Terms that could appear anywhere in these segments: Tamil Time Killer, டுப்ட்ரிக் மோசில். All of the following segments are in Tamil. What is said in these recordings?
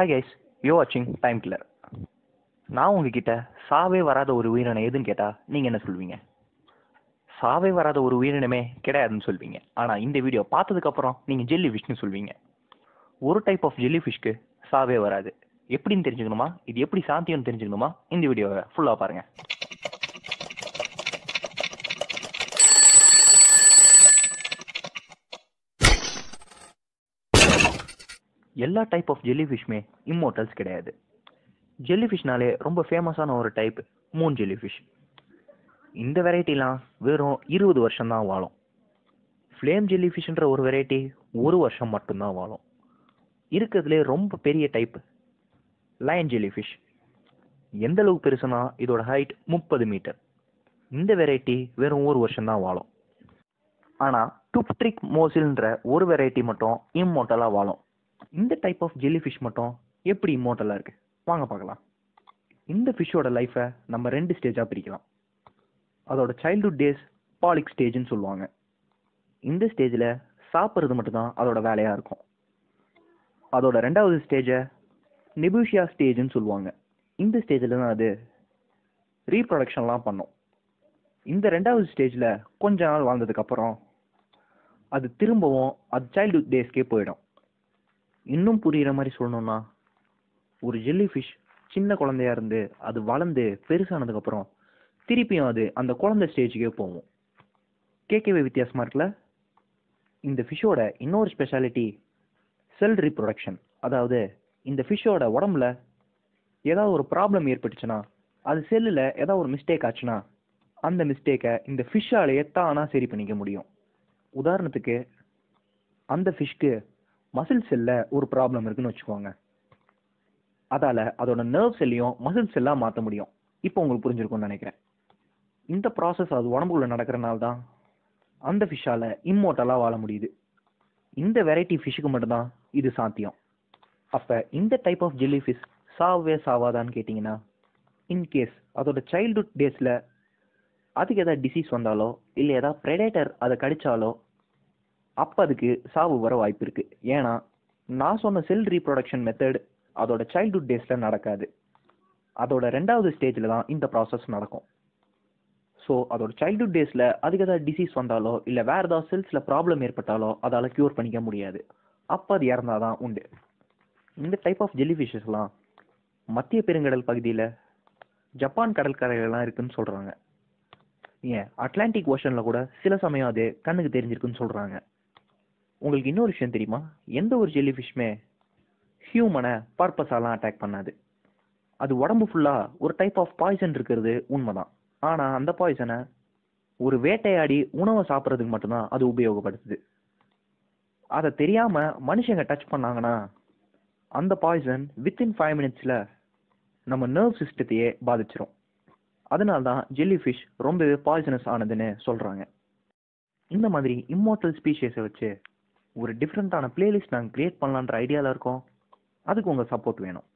Hi guys, you're watching Time Killer. நான் உங்ககிட்ட சாவே வராத ஒரு உயிரினம் எதுன்னு கேட்டா நீங்க என்ன சொல்வீங்க? சாவே வராத ஒரு உயிரினமே கிடையாதுன்னு சொல்வீங்க. ஆனா இந்த வீடியோ பார்த்ததுக்கு அப்புறம் நீங்க ஜெல்லி ஃபிஷ்னு சொல்வீங்க. ஒரு டைப் ஆஃப் ஜெல்லி ஃபிஷ்க்கு சாவே வராது. எப்படின்னு தெரிஞ்சுக்கணுமா, இது எப்படி சாத்தியம்னு தெரிஞ்சுக்கணுமா, இந்த வீடியோவை ஃபுல்லா பாருங்க. எல்லா டைப் ஆஃப் ஜெல்லிஃபிஷ்மே இம்மோர்டல்ஸ் கிடையாது. ஜெல்லிஃபிஷ்னாலே ரொம்ப ஃபேமஸான ஒரு டைப் மூன் ஜெல்லிஃபிஷ். இந்த வெரைட்டிலாம் வெறும் 20 வருஷம்தான் வாழும். ஃப்ளேம் ஜெல்லிஃபிஷ்ன்ற ஒரு வெரைட்டி 1 வருஷம் மட்டும்தான் வாழும். இருக்கிறதுலே ரொம்ப பெரிய டைப் லயன் ஜெல்லிஃபிஷ். எந்தளவுக்கு பெருசுனா இதோட ஹைட் 30 மீட்டர். இந்த வெரைட்டி வெறும் 1 வருஷம்தான் வாழும். ஆனால் டுப்ட்ரிக் மோசில்ன்ற ஒரு வெரைட்டி மட்டும் இம்மோர்டலாக வாழும். இந்த டைப் ஆஃப் ஜெல்லிஃபிஷ் மட்டும் எப்படி இம்மோர்டலாக இருக்குது வாங்க பார்க்கலாம். இந்த ஃபிஷ்ஷோட லைஃப்பை நம்ம 2 ஸ்டேஜாக பிரிக்கலாம். அதோட சைல்ட்ஹுட் டேஸ் பாலிக் ஸ்டேஜ்னு சொல்லுவாங்க. இந்த ஸ்டேஜில் சாப்பிட்றது மட்டும்தான் அதோட வேலையாக இருக்கும். அதோட 2வது ஸ்டேஜை நெபூஷியா ஸ்டேஜ்னு சொல்லுவாங்க. இந்த ஸ்டேஜில் தான் அது ரீப்ரொடக்ஷன்லாம் பண்ணும். இந்த 2வது ஸ்டேஜில் கொஞ்ச நாள் வாழ்ந்ததுக்கப்புறம் அது திரும்பவும் அது சைல்ட்ஹுட் டேஸ்க்கே போயிடும். இன்னும் புரிகிற மாதிரி சொல்லணும்னா, ஒரு ஜெல்லிஃபிஷ் சின்ன குழந்தையாக இருந்து அது வளர்ந்து பெருசானதுக்கப்புறம் திருப்பியும் அது அந்த குழந்தை ஸ்டேஜுக்கே போகும். கேட்கவே வித்தியாசமாக இருக்குல்ல? இந்த ஃபிஷ்ஷோட இன்னொரு ஸ்பெஷாலிட்டி செல் ரீப்ரொடக்ஷன். அதாவது இந்த ஃபிஷ்ஷோட உடம்புல ஏதாவது ஒரு ப்ராப்ளம் ஏற்பட்டுச்சுன்னா, அது செல்லில் ஏதாவது ஒரு மிஸ்டேக் ஆச்சுன்னா, அந்த மிஸ்டேக்கை இந்த ஃபிஷ்ஷாலேயே தானாக சரி பண்ணிக்க முடியும். உதாரணத்துக்கு அந்த ஃபிஷ்க்கு மசில் செல்ல ஒரு ப்ராப்ளம் இருக்குன்னு வச்சுக்கோங்க. அதால் அதோட நர்வ் செல்லையும் மசில் செல்லாக மாற்ற முடியும். இப்போ உங்களுக்கு புரிஞ்சிருக்கும்னு நினைக்கிறேன். இந்த ப்ராசஸ் அது உடம்புக்குள்ளே நடக்கிறனால தான் அந்த ஃபிஷ்ஷால் இம்மோர்டலாக வாழ முடியுது. இந்த வெரைட்டி ஃபிஷ்ஷுக்கு மட்டும்தான் இது சாத்தியம். அப்போ இந்த டைப் ஆஃப் ஜெல்லி ஃபிஷ் சாவே சாவாதான்னு கேட்டிங்கன்னா, இன்கேஸ் அதோட சைல்ட்ஹுட் டேஸில் அதுக்கு எதாவது டிசீஸ் வந்தாலோ இல்லை எதாவது ப்ரெடேட்டர் அதை கடித்தாலோ அப்போ அதுக்கு சாவு வர வாய்ப்பு இருக்குது. ஏன்னா நான் சொன்ன செல் ரீப்ரொடக்ஷன் மெத்தட் அதோட சைல்ட்ஹுட் டேஸில் நடக்காது. அதோட 2வது ஸ்டேஜில் தான் இந்த ப்ராசஸ் நடக்கும். ஸோ அதோட சைல்ட்ஹுட் டேஸில் அதுக்கு ஏதாவது டிசீஸ் வந்தாலோ இல்லை வேறு ஏதாவது செல்ஸில் ப்ராப்ளம் ஏற்பட்டாலோ அதால் க்யூர் பண்ணிக்க முடியாது. அப்போ அது இறந்தால் தான் உண்டு. இந்த டைப் ஆஃப் ஜெல்லிஃபிஷஸ்லாம் மத்திய பெருங்கடல் பகுதியில் ஜப்பான் கடற்கரைகள்லாம் இருக்குதுன்னு சொல்கிறாங்க. ஏன் அட்லாண்டிக் ஓஷனில் கூட சில சமயம் அது கண்ணுக்கு தெரிஞ்சிருக்குன்னு சொல்கிறாங்க. உங்களுக்கு இன்னொரு விஷயம் தெரியுமா? எந்த ஒரு ஜெல்லிஃபிஷ்மே ஹியூமனை பர்பஸாலாம் அட்டாக் பண்ணாது. அது உடம்பு ஃபுல்லாக ஒரு டைப் ஆஃப் பாய்சன் இருக்கிறது உண்மை தான். ஆனால் அந்த பாய்சனை ஒரு வேட்டையாடி உணவை சாப்பிட்றதுக்கு மட்டும்தான் அது உபயோகப்படுத்துது. அதை தெரியாமல் மனுஷங்க டச் பண்ணாங்கன்னா அந்த பாய்சன் வித்தின் 5 மினிட்ஸில் நம்ம நர்வ் சிஸ்டத்தையே பாதிச்சிரும். அதனால தான் ஜெல்லிஃபிஷ் ரொம்பவே பாய்சனஸ் ஆனதுன்னு சொல்கிறாங்க. இந்த மாதிரி இம்மோர்டல் ஸ்பீஷிஸை வச்சு ஒரு டிஃப்ரெண்ட்டான பிளேலிஸ்ட் நாங்கள் க்ரியேட் பண்ணலான்ற ஐடியாவில் இருக்கோம். அதுக்கு உங்கள் சப்போர்ட் வேணும்.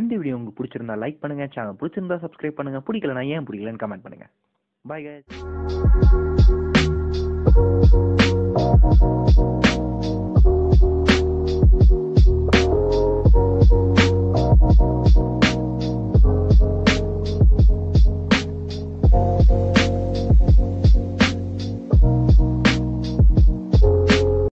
இந்த வீடியோ உங்களுக்கு பிடிச்சிருந்தா லைக் பண்ணுங்கள், சேனல் பிடிச்சிருந்தா சப்ஸ்கிரைப் பண்ணுங்கள், பிடிக்கலனா ஏன் பிடிக்கலன்னு கமெண்ட் பண்ணுங்கள். Bye guys.